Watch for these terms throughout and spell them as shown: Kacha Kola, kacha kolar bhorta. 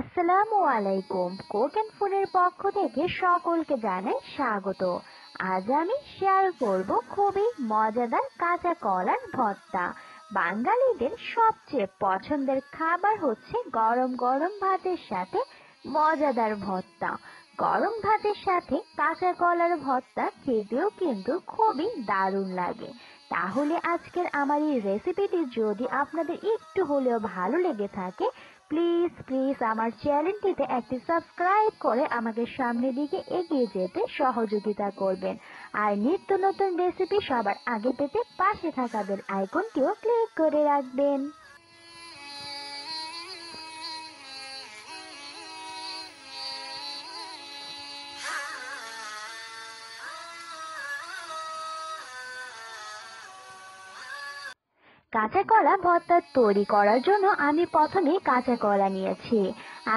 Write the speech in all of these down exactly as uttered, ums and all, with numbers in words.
আসসালামু আলাইকুম, Coke and ফুনের পক্ষ থেকে সকলকে জানাই স্বাগত। আজ আমি শেয়ার করব খুবই মজাদার কাঁচা কলার ভর্তা। বাঙালিদের সবচেয়ে পছন্দের খাবার হচ্ছে গরম গরম ভাতের সাথে মজাদার ভর্তা। গরম ভাতের সাথে কাঁচা কলার ভর্তা খেতেও কিন্তু খুবই দারুণ লাগে। তাহলে আজকের আমার এই রেসিপিটি যদি আপনাদের একটু হলেও ভালো লেগে থাকে, প্লিজ প্লিজ আমার চ্যানেলটিতে একটি সাবস্ক্রাইব করে আমাকে সামনের দিকে এগিয়ে যেতে সহযোগিতা করবেন। আর নিত্য নতুন রেসিপি সবার আগে পেতে পাশে থাকা বেল আইকনটিও ক্লিক করে রাখবেন। কাঁচা কলা ভর্তা তৈরি করার জন্য আমি প্রথমে কাঁচা কলা নিয়েছি।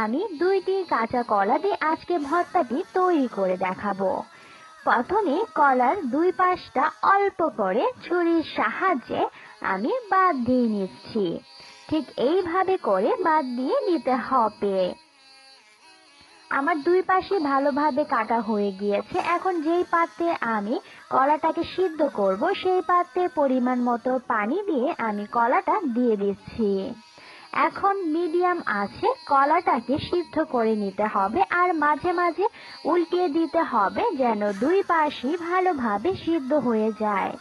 আমি দুইটি কাঁচা কলা দিয়ে আজকে ভর্তাটি তৈরি করে দেখাবো। প্রথমে কলার দুই পাশটা অল্প করে ছুরির সাহায্যে আমি বাদ দিয়ে নিচ্ছি। ঠিক এইভাবে করে বাদ দিয়ে নিতে হবে। আমার দুই পাশে ভালোভাবে কাটা হয়ে গিয়েছে। এখন যেই পাত্রে আমি কলাটাকে সিদ্ধ করব সেই পাত্রে পরিমাণ মতো পানি দিয়ে আমি কলাটা দিয়ে দিচ্ছি। এখন মিডিয়াম আছে কলাটাকে সিদ্ধ করে নিতে হবে, আর মাঝে মাঝে উল্টিয়ে দিতে হবে যেন দুই পাশই ভালোভাবে সিদ্ধ হয়ে যায়।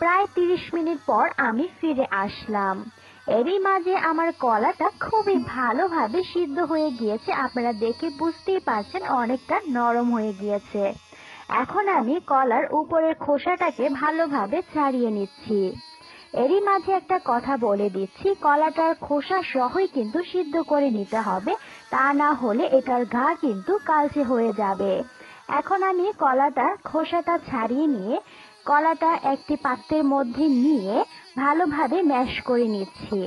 প্রায় তিরিশ মিনিট পর আমি ফিরে আসলাম। এরই মাঝে আমার কলাটা খুবই ভালোভাবে সিদ্ধ হয়ে গিয়েছে। আপনারা দেখে বুঝতেই পারছেন অনেকটা নরম হয়ে গিয়েছে। এখন আমি কলার উপরের খোসাটাকে ভালোভাবে ছাড়িয়ে নিচ্ছি। এরই মাঝে একটা কথা বলে দিচ্ছি, কলাটার খোসা সহই কিন্তু সিদ্ধ করে নিতে হবে, তা না হলে এটার ঘা কিন্তু কালচে হয়ে যাবে। এখন আমি কলাটার খোসাটা ছাড়িয়ে নিয়ে কলাটা একটি পাত্রের মধ্যে নিয়ে ভালোভাবে ম্যাশ করে নিচ্ছি।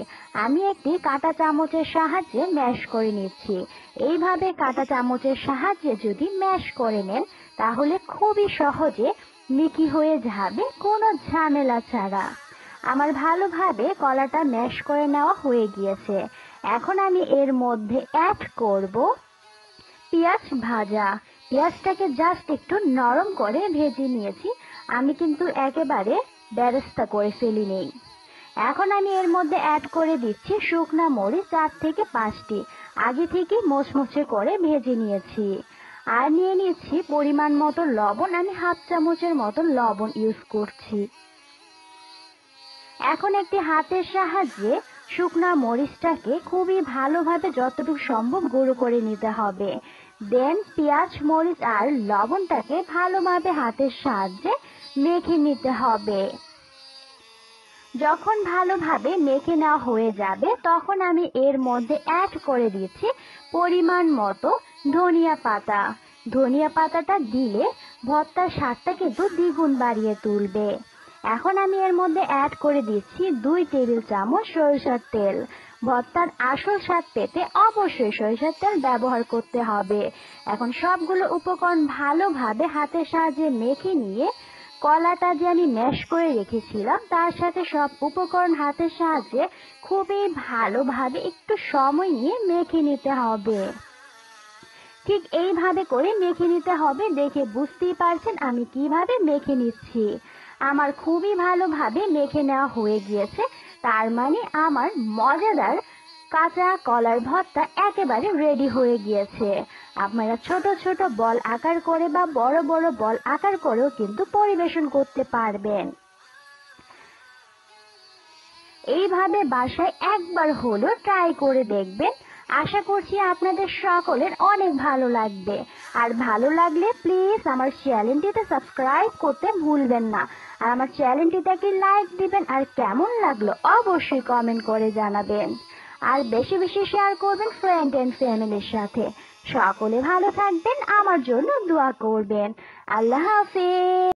আমি একটি কাঁটা চামচের সাহায্যে ম্যাশ করে নিচ্ছি। এইভাবে কাঁটা চামচের সাহায্যে যদি ম্যাশ করে নেন তাহলে খুবই সহজে মিহি হয়ে যাবে কোনো ঝামেলা ছাড়া। আমার ভালোভাবে কলাটা ম্যাশ করে নেওয়া হয়ে গিয়েছে। এখন আমি এর মধ্যে অ্যাড করব পেঁয়াজ ভাজা। পেঁয়াজটাকে জাস্ট একটু নরম করে ভেজে নিয়েছি, আমি কিন্তু একেবারে বেরেস্তা করে ফেলি নেই। এখন আমি এর মধ্যে অ্যাড করে দিচ্ছি শুকনা মরিচ চার থেকে পাঁচটি, আগে থেকে মচমচে করে ভেজে নিয়েছি। আর নিয়ে নিচ্ছি পরিমাণ মতো লবণ, আমি হাফ চামচের মতো লবণ ইউজ করছি। এখন একটি হাতের সাহায্যে শুকনা মরিচটাকে খুবই ভালোভাবে যতটুকু সম্ভব গুঁড়ো করে নিতে হবে। দেন পেঁয়াজ, মরিচ আর লবণটাকে ভালোভাবে হাতের সাহায্যে মেখে নিতে হবে। যখন ভালোভাবে মেখে নেওয়া হয়ে যাবে তখন আমি এর মধ্যে অ্যাড করে দিচ্ছি পরিমাণ মতো ধনিয়া পাতা। ধনিয়া পাতাটা দিলে ভর্তার স্বাদটা কিন্তু দ্বিগুণ বাড়িয়ে তুলবে। এখন আমি এর মধ্যে অ্যাড করে দিচ্ছি দুই টেবিল চামচ সরিষার তেল। ভর্তার আসল স্বাদ পেতে অবশ্যই সরিষার তেল ব্যবহার করতে হবে। এখন সবগুলো উপকরণ ভালোভাবে হাতের সাহায্যে মেখে নিয়ে কলাটা যে আমি ম্যাশ করে রেখেছিলাম তার সাথে সব উপকরণ হাতের সাহায্যে খুবই ভালোভাবে একটু সময় নিয়ে মেখে নিতে হবে। ঠিক এইভাবে করে মেখে নিতে হবে। দেখে বুঝতেই পারছেন আমি কিভাবে মেখে নিচ্ছি। আমার খুবই ভালোভাবে মেখে নেওয়া হয়ে গিয়েছে। তার মানে আমার মজাদার কাঁচা কলার ভর্তা একেবারে রেডি হয়ে গিয়েছে। আপনারা ছোট ছোট বল আকার করে বা বড় বড় বল আকার করেও কিন্তু পরিবেশন করতে পারবেন। এইভাবে বাসায় একবার হলো ট্রাই করে দেখবেন। আশা করছি আপনাদের সকলের অনেক ভালো লাগবে। আর ভালো লাগলে প্লিজ আমার চ্যানেলটিতে সাবস্ক্রাইব করতে ভুলবেন না, আর আমার চ্যানেলটিটাকে লাইক দিবেন, আর কেমন লাগলো অবশ্যই কমেন্ট করে জানাবেন, আর বেশি বেশি শেয়ার করবেন ফ্রেন্ড এন্ড ফ্যামিলির সাথে। সকলে ভালো থাকবেন, আমার জন্য দোয়া করবেন। আল্লাহ হাফেজ।